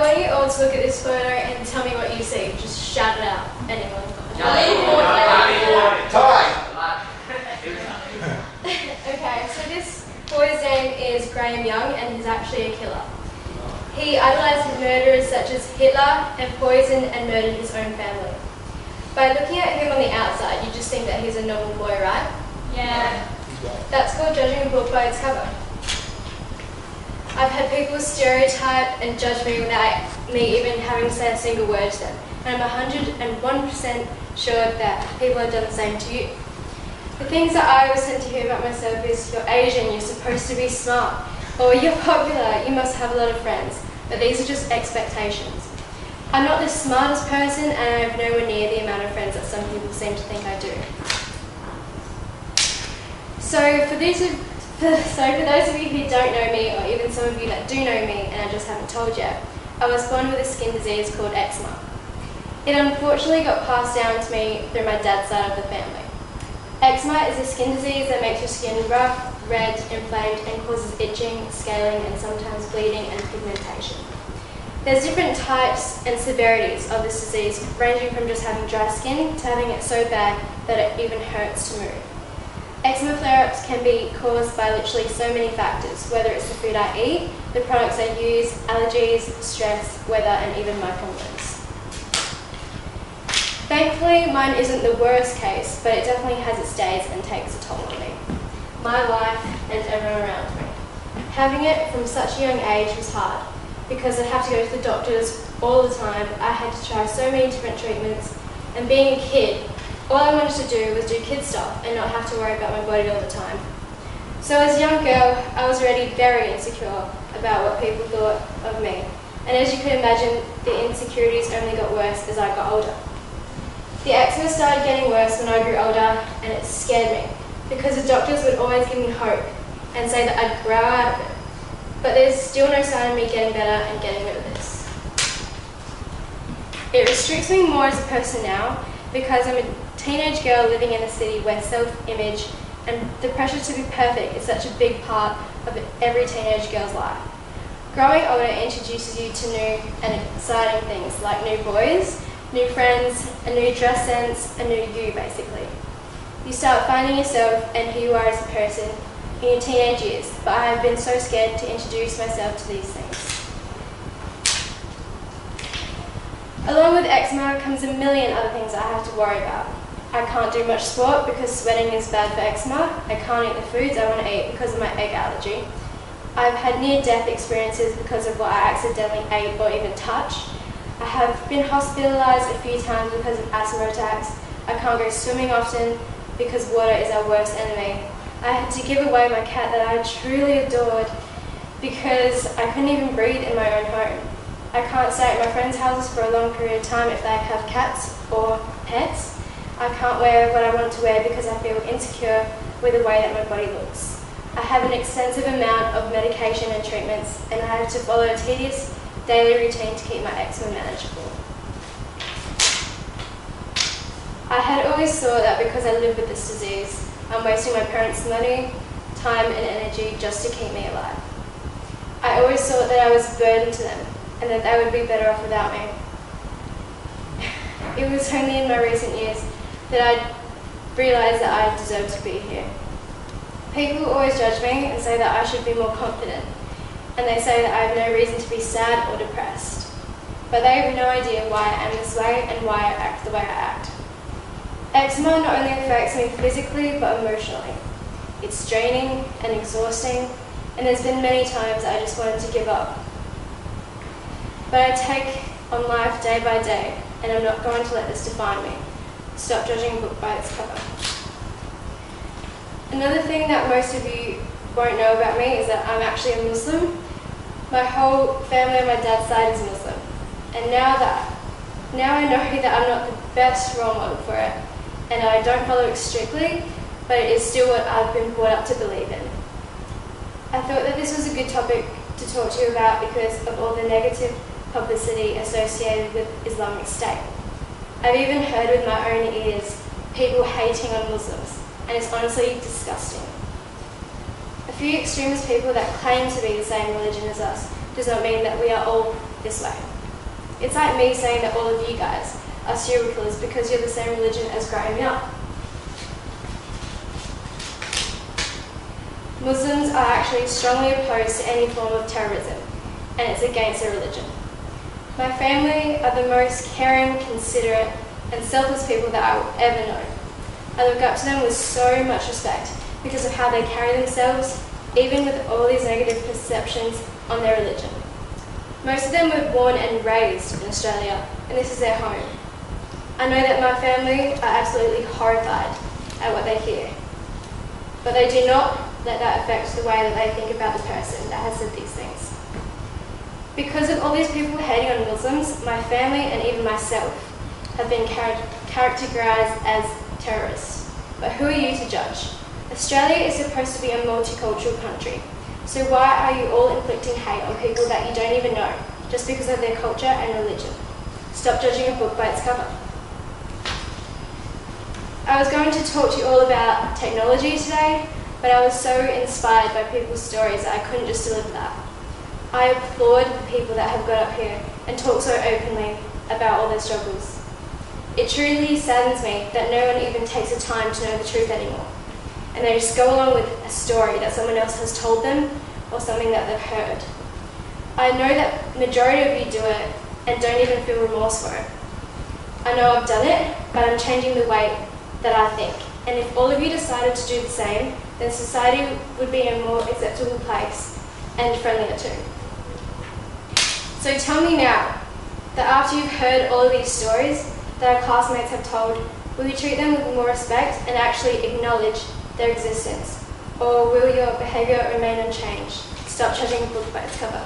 I want you all to look at this photo and tell me what you see. Just shout it out. Anyone? Okay, so this boy's name is Graham Young and he's actually a killer. He idolized murderers such as Hitler and poisoned and murdered his own family. By looking at him on the outside, you just think that he's a normal boy, right? Yeah. That's called judging a book by its cover. I've had people stereotype and judge me without me even having to say a single word to them. And I'm 101% sure that people have done the same to you. The things that I always tend to hear about myself is, you're Asian, you're supposed to be smart, or you're popular, you must have a lot of friends. But these are just expectations. I'm not the smartest person and I have nowhere near the amount of friends that some people seem to think I do. So for those of you who don't know me, or even some of you that do know me and I just haven't told yet, I was born with a skin disease called eczema. It unfortunately got passed down to me through my dad's side of the family. Eczema is a skin disease that makes your skin rough, red, inflamed and causes itching, scaling and sometimes bleeding and pigmentation. There's different types and severities of this disease, ranging from just having dry skin to having it so bad that it even hurts to move. Eczema flare-ups can be caused by literally so many factors, whether it's the food I eat, the products I use, allergies, stress, weather and even my problems. Thankfully, mine isn't the worst case, but it definitely has its days and takes a toll on me, my life and everyone around me. Having it from such a young age was hard, because I'd have to go to the doctors all the time, I had to try so many different treatments, and being a kid, all I wanted to do was do kid stuff and not have to worry about my body all the time. So as a young girl, I was already very insecure about what people thought of me, and as you can imagine, the insecurities only got worse as I got older. The eczema started getting worse when I grew older, and it scared me, because the doctors would always give me hope and say that I'd grow out of it. But there's still no sign of me getting better and getting rid of this. It restricts me more as a person now, because I'm a teenage girl living in a city where self-image and the pressure to be perfect is such a big part of every teenage girl's life. Growing older introduces you to new and exciting things, like new boys, new friends, a new dress sense, a new you basically. You start finding yourself and who you are as a person in your teenage years, but I have been so scared to introduce myself to these things. Along with eczema comes a million other things I have to worry about. I can't do much sport because sweating is bad for eczema. I can't eat the foods I want to eat because of my egg allergy. I've had near-death experiences because of what I accidentally ate or even touched. I have been hospitalised a few times because of asthma attacks. I can't go swimming often because water is our worst enemy. I had to give away my cat that I truly adored because I couldn't even breathe in my own home. I can't stay at my friends' houses for a long period of time if they have cats or pets. I can't wear what I want to wear because I feel insecure with the way that my body looks. I have an extensive amount of medication and treatments, and I have to follow a tedious daily routine to keep my eczema manageable. I had always thought that because I live with this disease, I'm wasting my parents' money, time and energy just to keep me alive. I always thought that I was a burden to them and that they would be better off without me. It was only in my recent years that I realised that I deserved to be here. People always judge me and say that I should be more confident, and they say that I have no reason to be sad or depressed. But they have no idea why I am this way and why I act the way I act. Eczema not only affects me physically, but emotionally. It's draining and exhausting, and there's been many times I just wanted to give up. But I take on life day by day, and I'm not going to let this define me. Stop judging a book by its cover. Another thing that most of you won't know about me is that I'm actually a Muslim. My whole family on my dad's side is Muslim, and now I know that I'm not the best role model for it, and I don't follow it strictly, but it is still what I've been brought up to believe in. I thought that this was a good topic to talk to you about because of all the negative publicity associated with Islamic State. I've even heard with my own ears people hating on Muslims, and it's honestly disgusting. A few extremist people that claim to be the same religion as us does not mean that we are all this way. It's like me saying that all of you guys are serial killers because you're the same religion as Graham Young. Muslims are actually strongly opposed to any form of terrorism, and it's against their religion. My family are the most caring, considerate and selfless people that I will ever know. I look up to them with so much respect because of how they carry themselves, even with all these negative perceptions on their religion. Most of them were born and raised in Australia, and this is their home. I know that my family are absolutely horrified at what they hear, but they do not let that affect the way that they think about the person that has said these things. Because of all these people hating on Muslims, my family and even myself have been characterised as terrorists. But who are you to judge? Australia is supposed to be a multicultural country, so why are you all inflicting hate on people that you don't even know, just because of their culture and religion? Stop judging a book by its cover. I was going to talk to you all about technology today, but I was so inspired by people's stories that I couldn't just deliver that. I applaud the people that have got up here and talked so openly about all their struggles. It truly saddens me that no one even takes the time to know the truth anymore, and they just go along with a story that someone else has told them or something that they've heard. I know that the majority of you do it and don't even feel remorse for it. I know I've done it, but I'm changing the way that I think. And if all of you decided to do the same, then society would be a more acceptable place and friendlier too. So tell me now that after you've heard all of these stories that our classmates have told, will you treat them with more respect and actually acknowledge their existence? Or will your behaviour remain unchanged? Stop judging a book by its cover.